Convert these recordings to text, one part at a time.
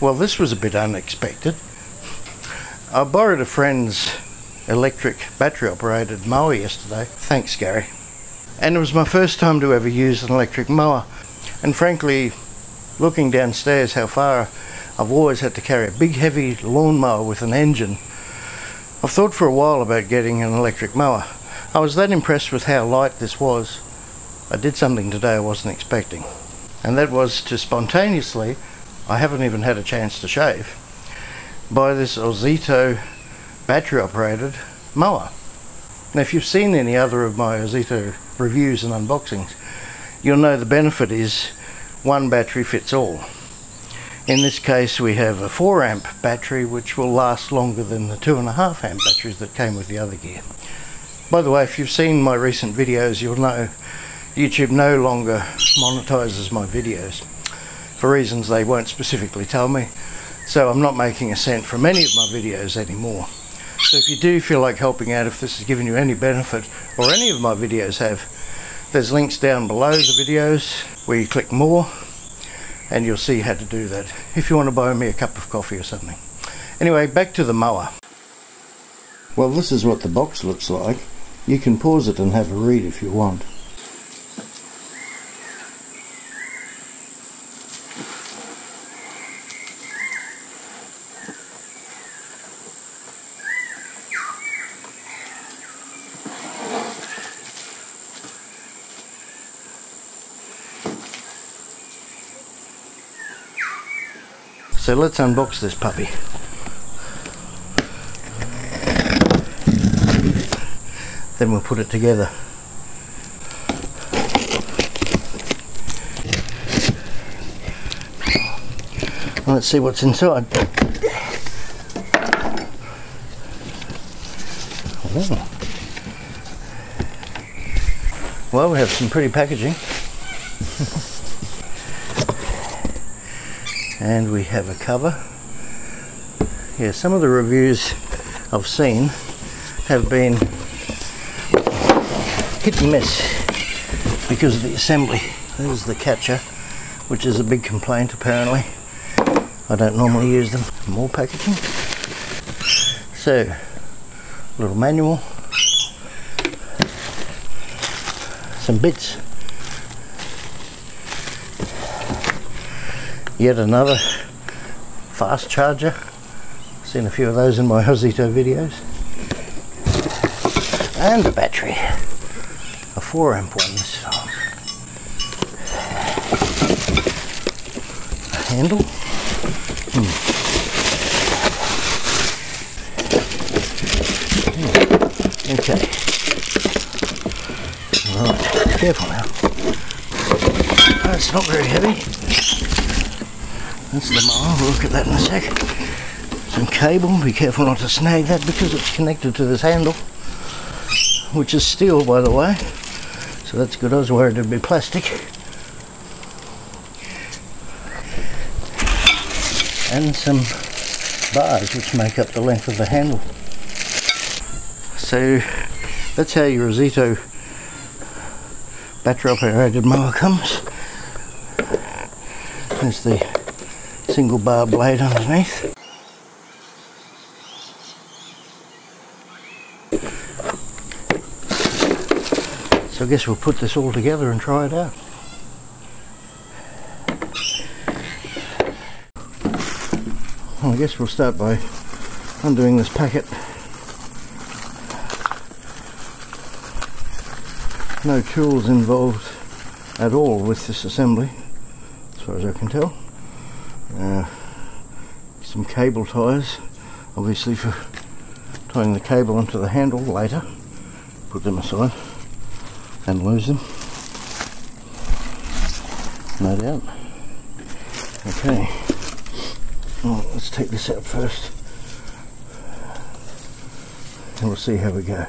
Well, this was a bit unexpected. I borrowed a friend's electric battery-operated mower yesterday. Thanks, Gary. And it was my first time to ever use an electric mower. And frankly, looking downstairs how far I've always had to carry a big heavy lawnmower with an engine, I've thought for a while about getting an electric mower. I was that impressed with how light this was. I did something today I wasn't expecting. And that was to spontaneously, I haven't even had a chance to shave, buy this Ozito battery operated mower. Now if you've seen any other of my Ozito reviews and unboxings, you'll know the benefit is one battery fits all. In this case we have a 4 amp battery which will last longer than the 2.5 amp batteries that came with the other gear. By the way, if you've seen my recent videos, you'll know YouTube no longer monetizes my videos for reasons they won't specifically tell me, so I'm not making a cent from any of my videos anymore. So if you do feel like helping out, if this has given you any benefit, or any of my videos have, there's links down below the videos where you click more and you'll see how to do that if you want to buy me a cup of coffee or something. Anyway, back to the mower. Well, this is what the box looks like. You can pause it and have a read if you want. So let's unbox this puppy. Then we'll put it together. Let's see what's inside. Well, we have some pretty packaging. And we have a cover. Yeah, some of the reviews I've seen have been hit and miss because of the assembly. There's the catcher, which is a big complaint apparently. I don't normally use them. More packaging. So, a little manual. Some bits. Yet another fast charger. I've seen a few of those in my Ozito videos. And a battery. A 4 amp one this time. A handle. Okay. Alright, careful now. No, it's not very heavy. That's the mower, we'll look at that in a sec. Some cable, be careful not to snag that because it's connected to this handle, which is steel by the way, so that's good. I was worried it'd be plastic. And some bars which make up the length of the handle. So that's how your Ozito battery operated mower comes. There's the single bar blade underneath. So I guess we'll put this all together and try it out. Well, I guess we'll start by undoing this packet. No tools involved at all with this assembly, as far as I can tell. Some cable ties, obviously for tying the cable onto the handle later. Put them aside and lose them, no doubt. Okay, well, let's take this out first and we'll see how we go.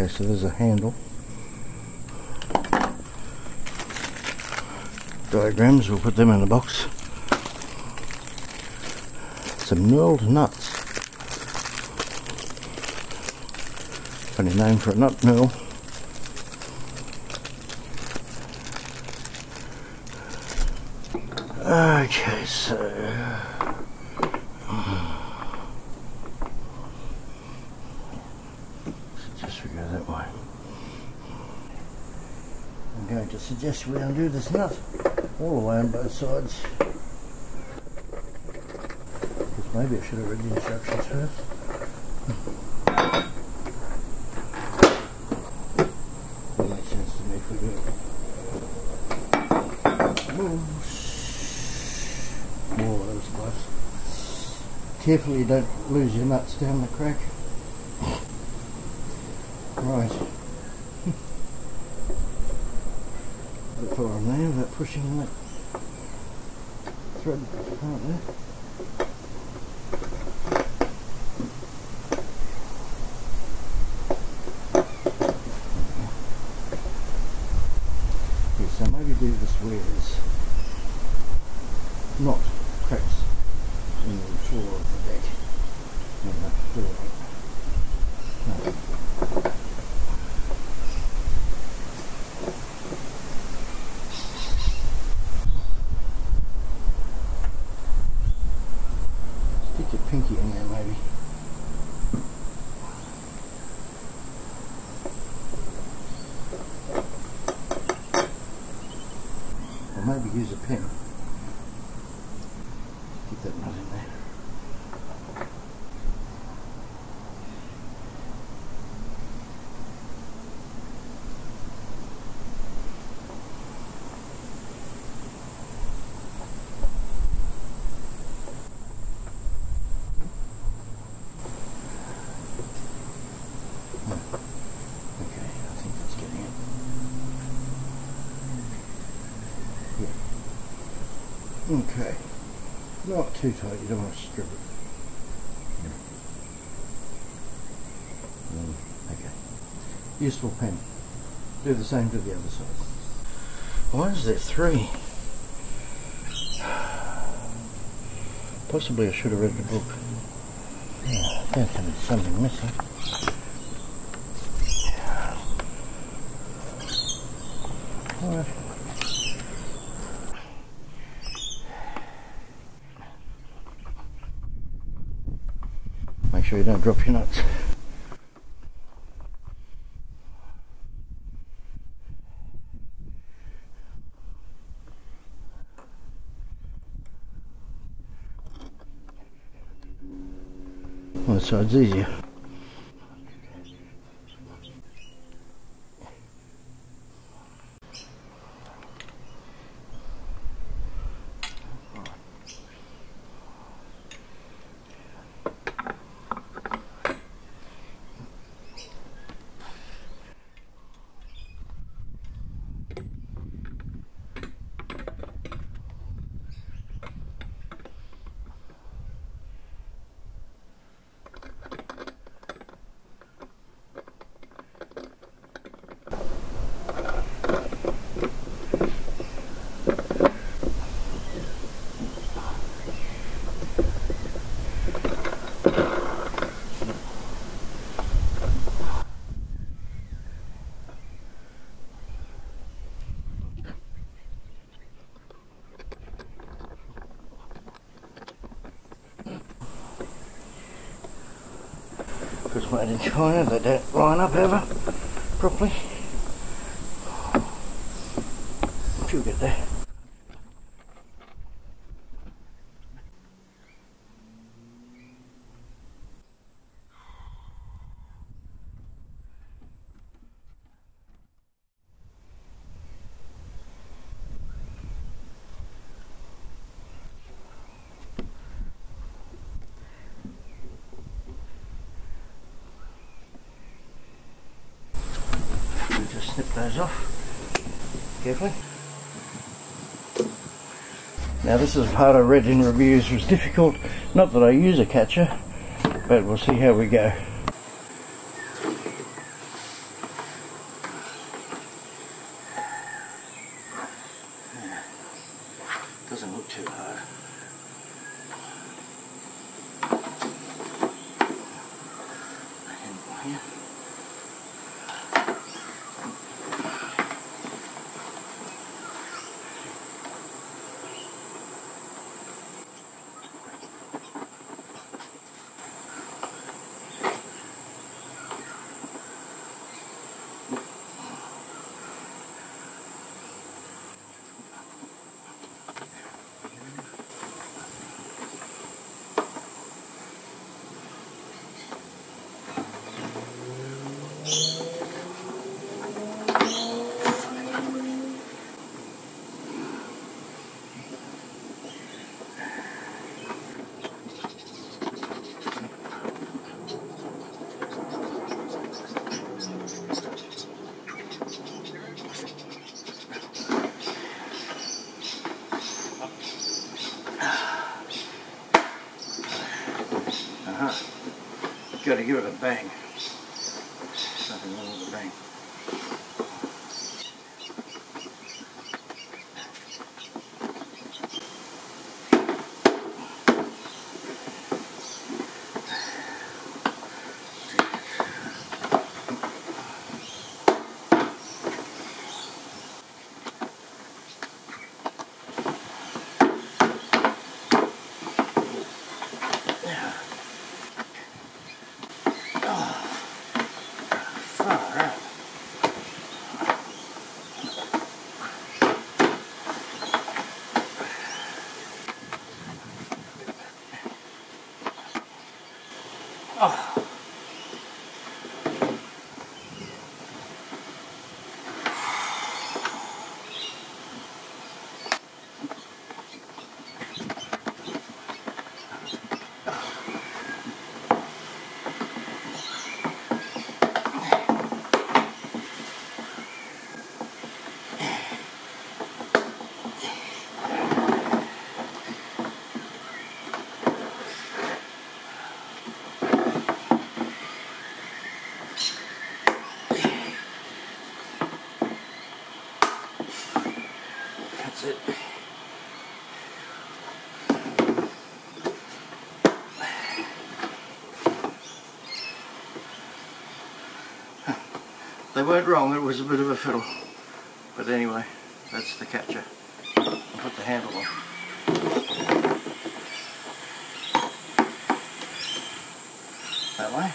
Okay, so there's a handle. Diagrams, we'll put them in a box. some knurled nuts. Funny name for a nut knurl. Okay, so just we go that way. I'm going to suggest we undo this nut all the way on both sides. Maybe I should have read the instructions first. That makes sense to me if we do it. Oh, that was close. Carefully don't lose your nuts down the crack. Right. That's all I'm there without pushing that thread out there. Do this where there's not cracks in the floor of the deck. No, no, do it like that. No. Stick your pinky in there maybe. Maybe use a pen. Get that nut in there. Okay, not too tight, you don't want to strip it. Yeah. Okay, useful pen. Do the same to the other side. Why is there three? Possibly I should have read the book. Yeah, I think there's something missing. Alright. Make sure you don't drop your nuts. Well, that side's easier. It's made in China, they don't line up ever properly. She'll get there. Snip those off carefully. Now this is part I read in reviews was difficult, not that I use a catcher, but we'll see how we go. Doesn't look too hard. got to give it a bang. Nothing wrong with a bang. They weren't wrong, it was a bit of a fiddle. But anyway, that's the catcher. I'll put the handle on. That way.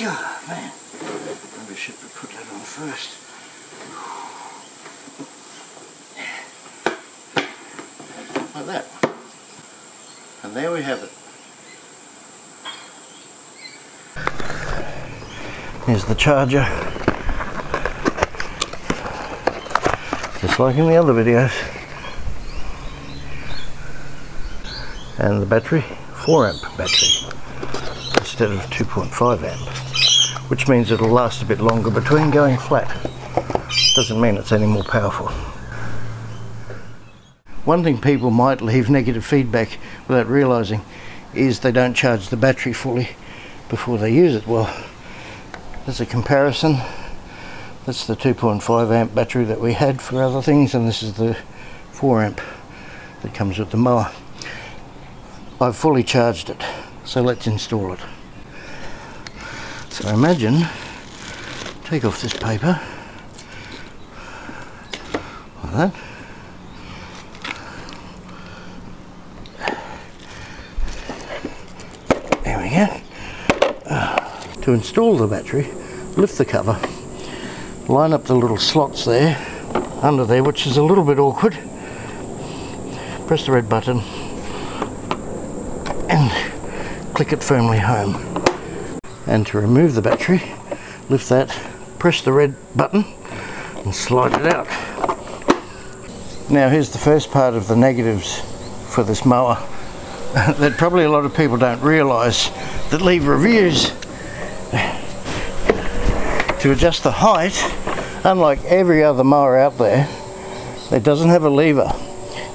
Oh, man. Maybe I should put that on first. Like that. And there we have it. Here's the charger. Just like in the other videos. And the battery, 4 amp battery instead of 2.5 amp. Which means it'll last a bit longer between going flat. Doesn't mean it's any more powerful. One thing people might leave negative feedback without realising is they don't charge the battery fully before they use it. Well, as a comparison, that's the 2.5 amp battery that we had for other things, and this is the 4 amp that comes with the mower. I've fully charged it, so let's install it. So imagine, take off this paper, like that, there we go. To install the battery, lift the cover, line up the little slots there, under there, which is a little bit awkward, press the red button and click it firmly home. And to remove the battery, lift that, press the red button and slide it out. Now here's the first part of the negatives for this mower that probably a lot of people don't realise that leave reviews. To adjust the height, unlike every other mower out there, it doesn't have a lever.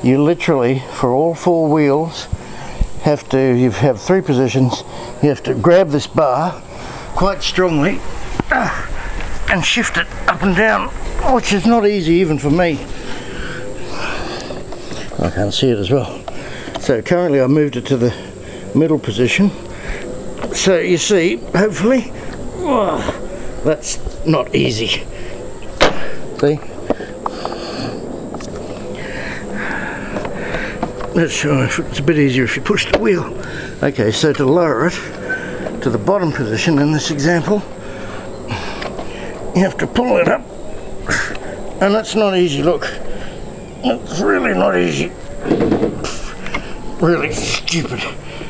You literally, for all four wheels, you have three positions. You have to grab this bar quite strongly and shift it up and down, which is not easy even for me. I can't see it as well. So currently I moved it to the middle position. So you see, hopefully, whoa, that's not easy. See? That's sure it's a bit easier if you push the wheel. Okay, so to lower it to the bottom position in this example, you have to pull it up, and that's not easy. Look, it's really not easy. Really stupid.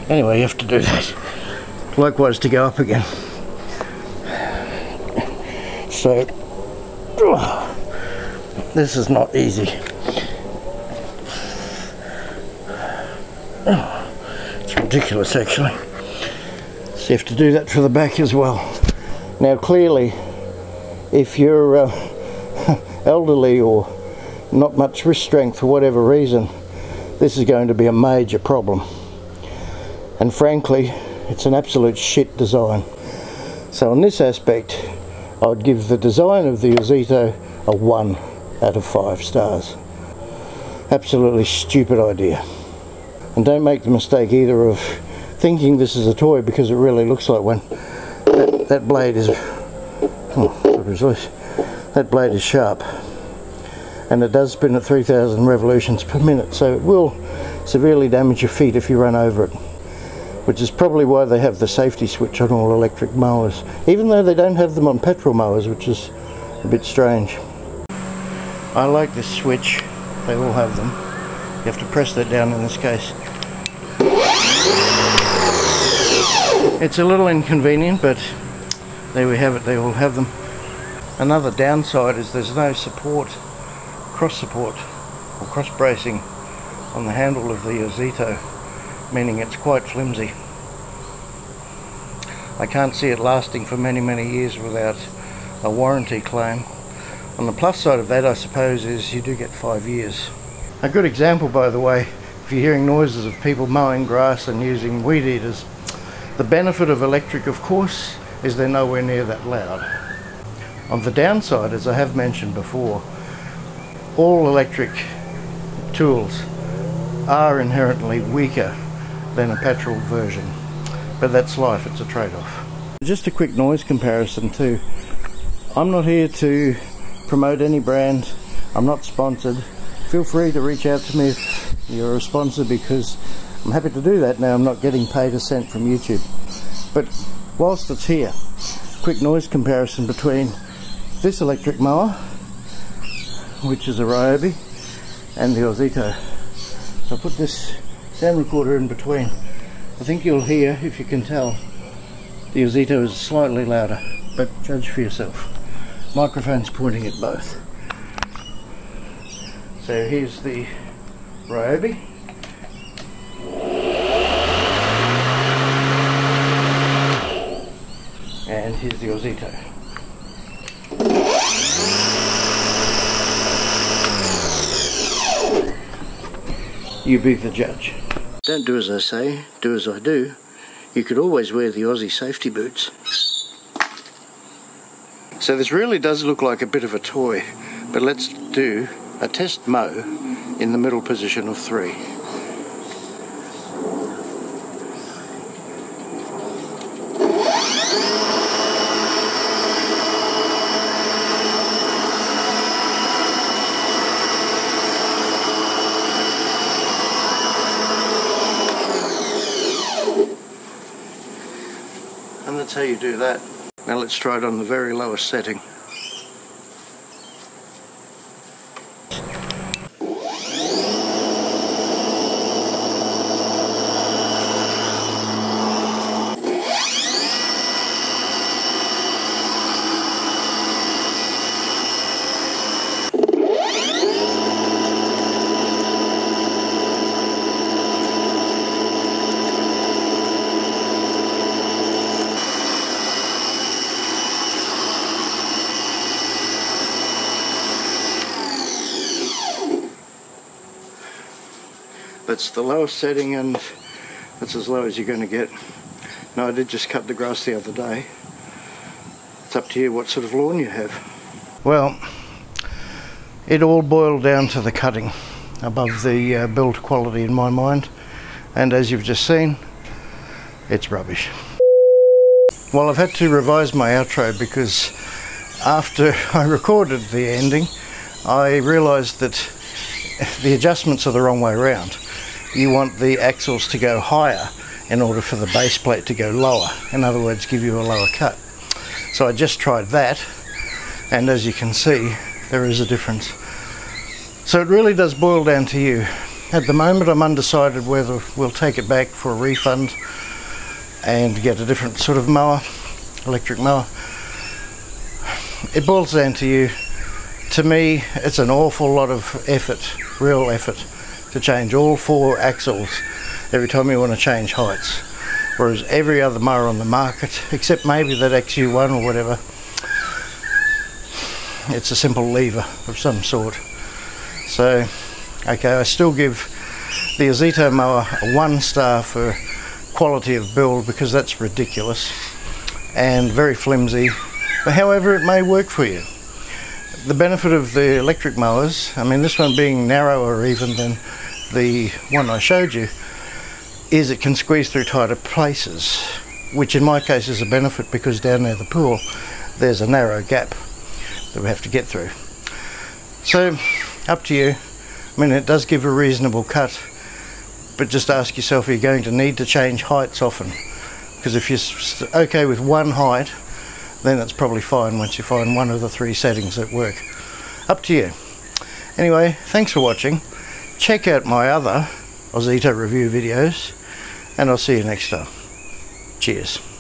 Anyway, you have to do that. Likewise to go up again. So this is not easy. It's ridiculous actually. So you have to do that for the back as well. Now clearly, if you're elderly or not much wrist strength for whatever reason, this is going to be a major problem. And frankly, it's an absolute shit design. So on this aspect, I would give the design of the Ozito a 1 out of 5 stars. Absolutely stupid idea. And don't make the mistake either of thinking this is a toy, because it really looks like one. That blade is, that blade is sharp, and it does spin at 3,000 revolutions per minute, so it will severely damage your feet if you run over it, which is probably why they have the safety switch on all electric mowers, even though they don't have them on petrol mowers, which is a bit strange. I like this switch, they all have them. You have to press that down in this case. It's a little inconvenient, but there we have it, they all have them. Another downside is there's no support, cross support or cross bracing on the handle of the Ozito, meaning it's quite flimsy. I can't see it lasting for many, many years without a warranty claim. On the plus side of that, I suppose, is you do get 5 years. A good example, by the way, if you're hearing noises of people mowing grass and using weed eaters, the benefit of electric, of course, is they're nowhere near that loud. On the downside, as I have mentioned before, all electric tools are inherently weaker than a petrol version, but that's life, it's a trade-off. Just a quick noise comparison too. I'm not here to promote any brand, I'm not sponsored. Feel free to reach out to me if you're a sponsor, because I'm happy to do that now, I'm not getting paid a cent from YouTube. But whilst it's here, quick noise comparison between this electric mower, which is a Ryobi, and the Ozito. So I put this sound recorder in between. I think you'll hear, if you can tell, the Ozito is slightly louder, but judge for yourself. Microphone's pointing at both. So here's the Ryobi. And here's the Ozito. You be the judge. Don't do as I say, do as I do. You could always wear the Aussie safety boots. So this really does look like a bit of a toy, but let's do a test mow in the middle position of 3. And that's how you do that. Now let's try it on the very lowest setting. That's the lowest setting, and that's as low as you're going to get. Now I did just cut the grass the other day. It's up to you what sort of lawn you have. Well, it all boiled down to the cutting above the build quality in my mind, and as you've just seen, it's rubbish. Well, I've had to revise my outro because after I recorded the ending, I realised that the adjustments are the wrong way around. You want the axles to go higher in order for the base plate to go lower. In other words, give you a lower cut. So I just tried that, and as you can see, there is a difference. So it really does boil down to you. At the moment, I'm undecided whether we'll take it back for a refund and get a different sort of mower, electric mower. It boils down to you. To me, it's an awful lot of effort, real effort, to change all 4 axles every time you want to change heights. whereas every other mower on the market, except maybe that XU1 or whatever, it's a simple lever of some sort. So, okay, I still give the Ozito mower a 1 star for quality of build, because that's ridiculous and very flimsy, but however it may work for you. The benefit of the electric mowers, I mean this one being narrower even than the one I showed you, is it can squeeze through tighter places, which in my case is a benefit because down near the pool there's a narrow gap that we have to get through. So up to you. I mean it does give a reasonable cut, but just ask yourself, are you going to need to change heights often? Because if you're okay with one height, then it's probably fine once you find one of the 3 settings that work. Up to you. Anyway, thanks for watching. Check out my other Ozito review videos, and I'll see you next time. Cheers.